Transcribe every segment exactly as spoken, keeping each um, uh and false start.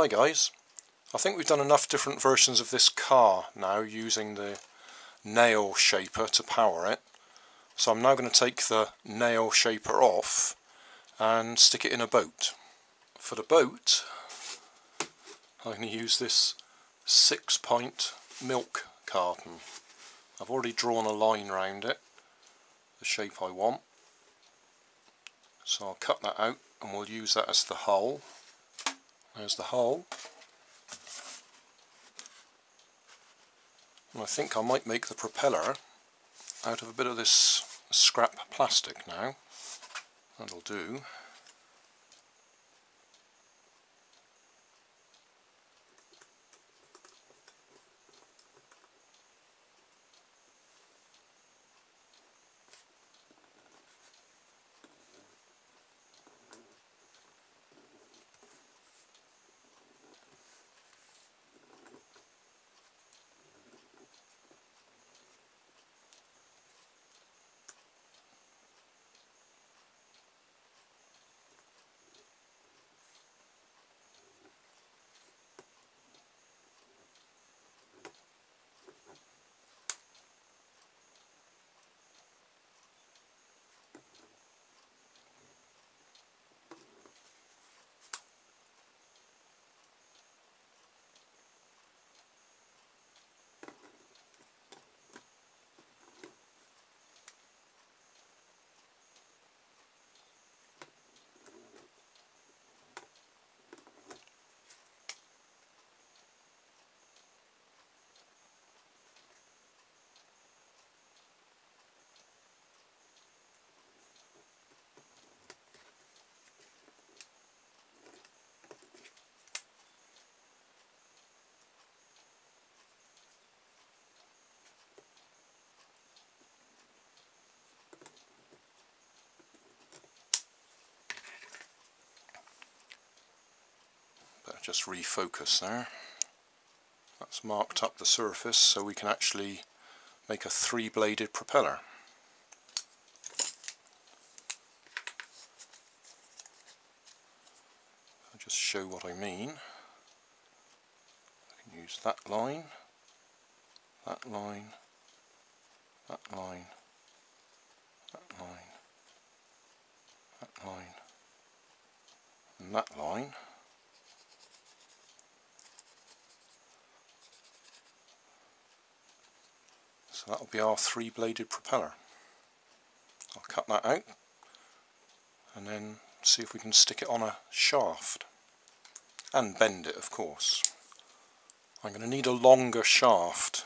Hi guys, I think we've done enough different versions of this car now using the nail shaper to power it, so I'm now going to take the nail shaper off and stick it in a boat. For the boat I'm going to use this six pint milk carton. I've already drawn a line round it, the shape I want, so I'll cut that out and we'll use that as the hull. There's the hull, and I think I might make the propeller out of a bit of this scrap plastic now. That'll do. Just refocus there. That's marked up the surface so we can actually make a three-bladed propeller. I'll just show what I mean. I can use that line, that line, that line, that line, that line, and that line. So that'll be our three-bladed propeller. I'll cut that out and then see if we can stick it on a shaft and bend it, of course. I'm going to need a longer shaft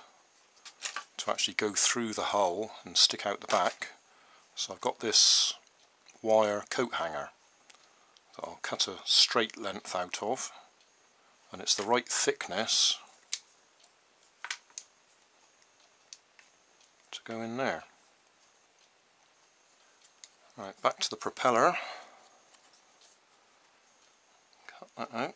to actually go through the hull and stick out the back, so I've got this wire coat hanger that I'll cut a straight length out of, and it's the right thickness to go in there. Right, back to the propeller. Cut that out.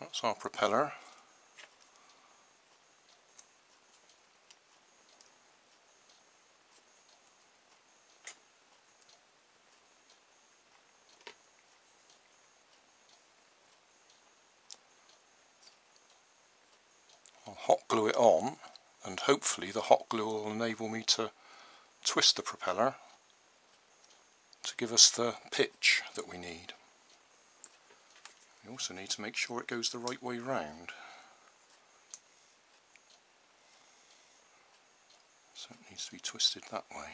that's our propeller. I'll hot glue it on, and hopefully the hot glue will enable me to twist the propeller to give us the pitch that we need. We also need to make sure it goes the right way round. So it needs to be twisted that way.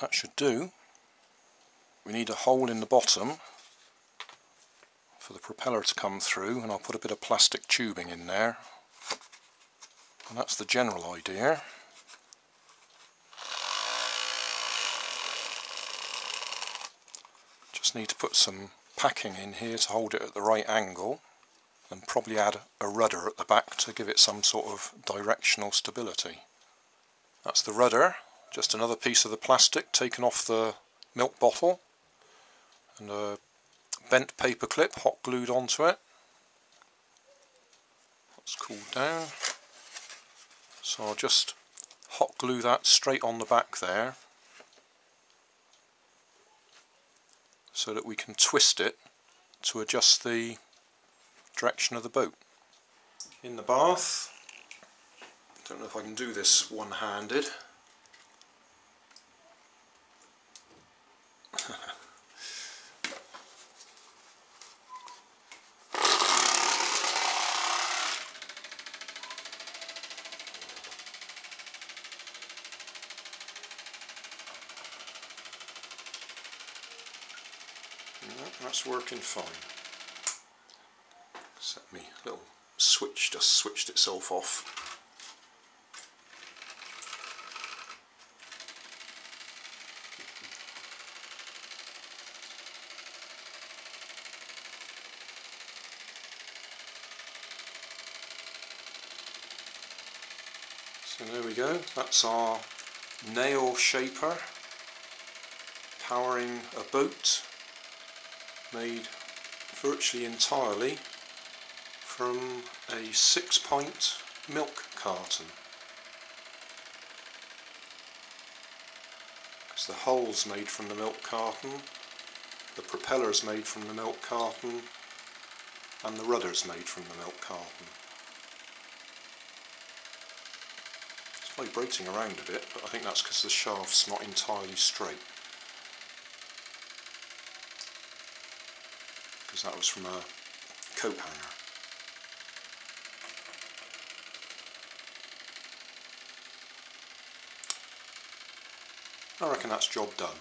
That should do. We need a hole in the bottom for the propeller to come through, and I'll put a bit of plastic tubing in there, and that's the general idea. Just need to put some packing in here to hold it at the right angle, and probably add a rudder at the back to give it some sort of directional stability. That's the rudder. Just another piece of the plastic taken off the milk bottle, and a bent paper clip hot glued onto it. That's cooled down. So I'll just hot glue that straight on the back there so that we can twist it to adjust the direction of the boat. In the bath, I don't know if I can do this one-handed. That's working fine. Set me a little switch, just switched itself off. So there we go, that's our nail shaper powering a boat made virtually entirely from a six pint milk carton, because the hull's made from the milk carton, the propeller's made from the milk carton, and the rudder's made from the milk carton. Vibrating around a bit, but I think that's because the shaft's not entirely straight, because that was from a coat hanger. I reckon that's job done.